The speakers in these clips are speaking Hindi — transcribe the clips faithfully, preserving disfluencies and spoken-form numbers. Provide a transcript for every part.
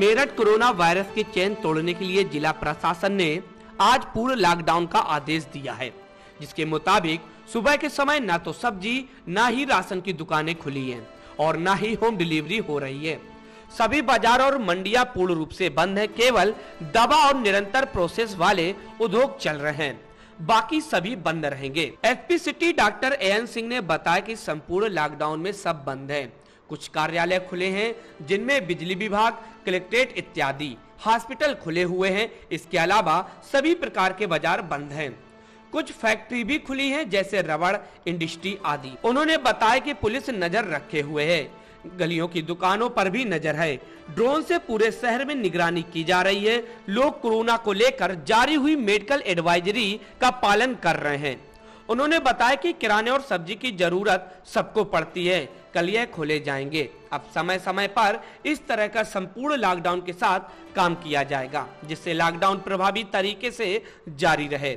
मेरठ कोरोना वायरस के चैन तोड़ने के लिए जिला प्रशासन ने आज पूर्ण लॉकडाउन का आदेश दिया है, जिसके मुताबिक सुबह के समय न तो सब्जी न ही राशन की दुकानें खुली हैं और न ही होम डिलीवरी हो रही है। सभी बाजार और मंडियां पूर्ण रूप से बंद है, केवल दवा और निरंतर प्रोसेस वाले उद्योग चल रहे हैं, बाकी सभी बंद रहेंगे। SP city doctor A N Singh ने बताया कि संपूर्ण लॉकडाउन में सब बंद है। कुछ कार्यालय खुले हैं जिनमें बिजली विभाग, कलेक्ट्रेट इत्यादि, हॉस्पिटल खुले हुए हैं। इसके अलावा सभी प्रकार के बाजार बंद हैं। कुछ फैक्ट्री भी खुली हैं, जैसे रबड़ इंडस्ट्री आदि। उन्होंने बताया कि पुलिस नजर रखे हुए है, गलियों की दुकानों पर भी नजर है। ड्रोन से पूरे शहर में निगरानी की जा रही है। लोग कोरोना को लेकर जारी हुई मेडिकल एडवाइजरी का पालन कर रहे हैं। उन्होंने बताया कि किराने और सब्जी की जरूरत सबको पड़ती है, कल ये खोले जाएंगे। अब समय समय पर इस तरह का संपूर्ण लॉकडाउन के साथ काम किया जाएगा, जिससे लॉकडाउन प्रभावी तरीके से जारी रहे।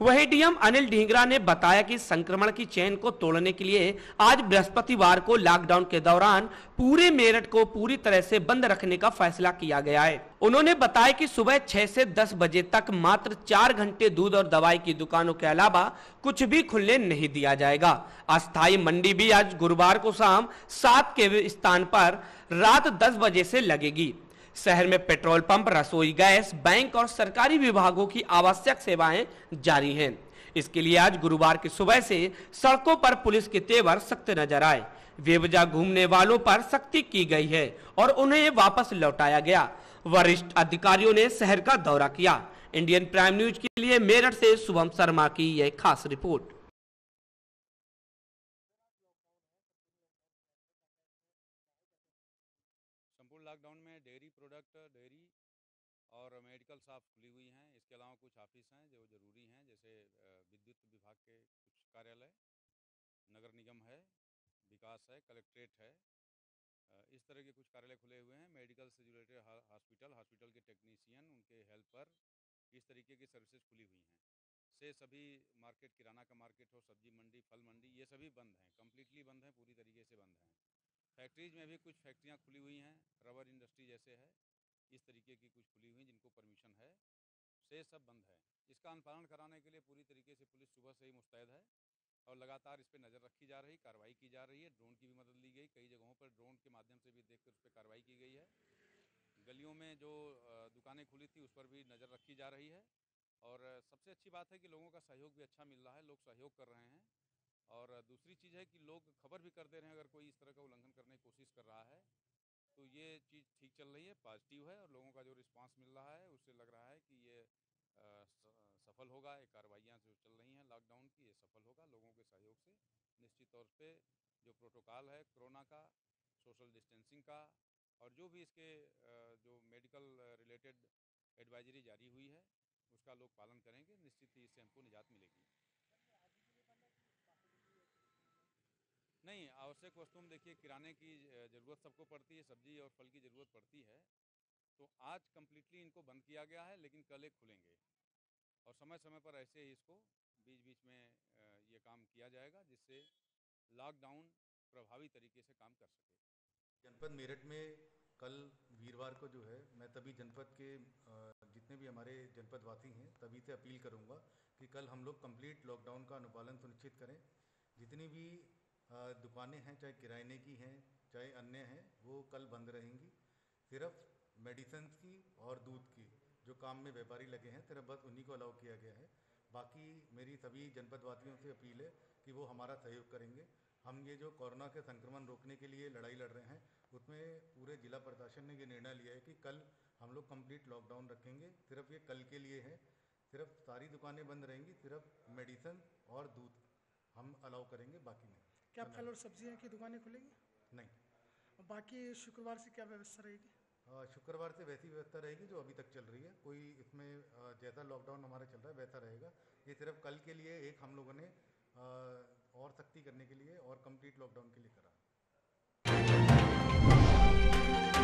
वहीं डीएम अनिल ढिंगरा ने बताया कि संक्रमण की चेन को तोड़ने के लिए आज बृहस्पतिवार को लॉकडाउन के दौरान पूरे मेरठ को पूरी तरह से बंद रखने का फैसला किया गया है। उन्होंने बताया कि सुबह छह से दस बजे तक मात्र चार घंटे दूध और दवाई की दुकानों के अलावा कुछ भी खुलने नहीं दिया जाएगा। अस्थायी मंडी भी आज गुरुवार को शाम सात के स्थान पर रात दस बजे से लगेगी। शहर में पेट्रोल पंप, रसोई गैस, बैंक और सरकारी विभागों की आवश्यक सेवाएं जारी हैं। इसके लिए आज गुरुवार की सुबह से सड़कों पर पुलिस के तेवर सख्त नजर आए। बेवजह घूमने वालों पर सख्ती की गई है और उन्हें वापस लौटाया गया। वरिष्ठ अधिकारियों ने शहर का दौरा किया। इंडियन प्राइम न्यूज के लिए मेरठ से शुभम शर्मा की यह खास रिपोर्ट। लॉकडाउन में डेयरी प्रोडक्ट, डेयरी और मेडिकल शॉप खुली हुई हैं। इसके अलावा कुछ ऑफिस हैं जो ज़रूरी हैं, जैसे विद्युत विभाग के कुछ कार्यालय, नगर निगम है, विकास है, कलेक्ट्रेट है, इस तरह के कुछ कार्यालय खुले हुए हैं। मेडिकल से रिलेटेड हॉस्पिटल, हॉस्पिटल के टेक्नीशियन, उनके हेल्पर, इस तरीके की सर्विसेज खुली हुई हैं। से सभी मार्केट, किराना का मार्केट हो, सब्जी मंडी, फल मंडी, ये सभी बंद हैं, कम्प्लीटली बंद हैं, पूरी तरीके से बंद हैं। फैक्ट्रीज में भी कुछ फैक्ट्रियां खुली हुई हैं, रबर इंडस्ट्री जैसे है, इस तरीके की कुछ खुली हुई जिनको परमिशन है, से सब बंद है। इसका अनुपालन कराने के लिए पूरी तरीके से पुलिस सुबह से ही मुस्तैद है और लगातार इस पर नज़र रखी जा रही, कार्रवाई की जा रही है। ड्रोन की भी मदद ली गई, कई जगहों पर ड्रोन के माध्यम से भी देखकर उस पर कार्रवाई की गई है। गलियों में जो दुकानें खुली थी उस पर भी नज़र रखी जा रही है। और सबसे अच्छी बात है कि लोगों का सहयोग भी अच्छा मिल रहा है, लोग सहयोग कर रहे हैं। और दूसरी चीज़ है कि लोग खबर भी कर दे रहे हैं, अगर कोई इस तरह का उल्लंघन करने की कोशिश कर रहा है, तो ये चीज़ ठीक चल रही है, पॉजिटिव है। और लोगों का जो रिस्पांस मिल रहा है उससे लग रहा है कि ये आ, सफल होगा। ये कार्रवाइयाँ जो चल रही हैं लॉकडाउन की, ये सफल होगा लोगों के सहयोग से। निश्चित तौर पे जो प्रोटोकॉल है कोरोना का, सोशल डिस्टेंसिंग का, और जो भी इसके जो मेडिकल रिलेटेड एडवाइजरी जारी हुई है उसका लोग पालन करेंगे, निश्चित ही इससे हमको निजात मिलेगी। नहीं, आवश्यक वस्तुओं में देखिए किराने की ज़रूरत सबको पड़ती है, सब्जी और फल की ज़रूरत पड़ती है, तो आज कम्प्लीटली इनको बंद किया गया है, लेकिन कल एक खुलेंगे। और समय समय पर ऐसे ही इसको बीच बीच में ये काम किया जाएगा, जिससे लॉकडाउन प्रभावी तरीके से काम कर सके। जनपद मेरठ में कल वीरवार को जो है, मैं तभी जनपद के जितने भी हमारे जनपदवासी हैं तभी से अपील करूँगा कि कल हम लोग कम्प्लीट लॉकडाउन का अनुपालन सुनिश्चित करें। जितनी भी दुकानें हैं, चाहे किराने की हैं चाहे अन्य हैं, वो कल बंद रहेंगी। सिर्फ मेडिसिन्स की और दूध की जो काम में व्यापारी लगे हैं, सिर्फ बस उन्हीं को अलाउ किया गया है। बाकी मेरी सभी जनपदवासियों से अपील है कि वो हमारा सहयोग करेंगे। हम ये जो कोरोना के संक्रमण रोकने के लिए लड़ाई लड़ रहे हैं, उसमें पूरे जिला प्रशासन ने ये निर्णय लिया है कि कल हम लोग कम्प्लीट लॉकडाउन रखेंगे। सिर्फ ये कल के लिए है, सिर्फ सारी दुकानें बंद रहेंगी, सिर्फ मेडिसिन और दूध हम अलाउ करेंगे, बाकी नहीं। क्या फल और सब्जियाँ की दुकानें खुलेंगी? नहीं। बाकी शुक्रवार से क्या व्यवस्था रहेगी? शुक्रवार से वैसी व्यवस्था रहेगी जो अभी तक चल रही है। कोई इसमें जैसा लॉकडाउन हमारा चल रहा है वैसा रहेगा। ये सिर्फ कल के लिए एक हम लोगों ने और सख्ती करने के लिए और कंप्लीट लॉकडाउन के लिए करा।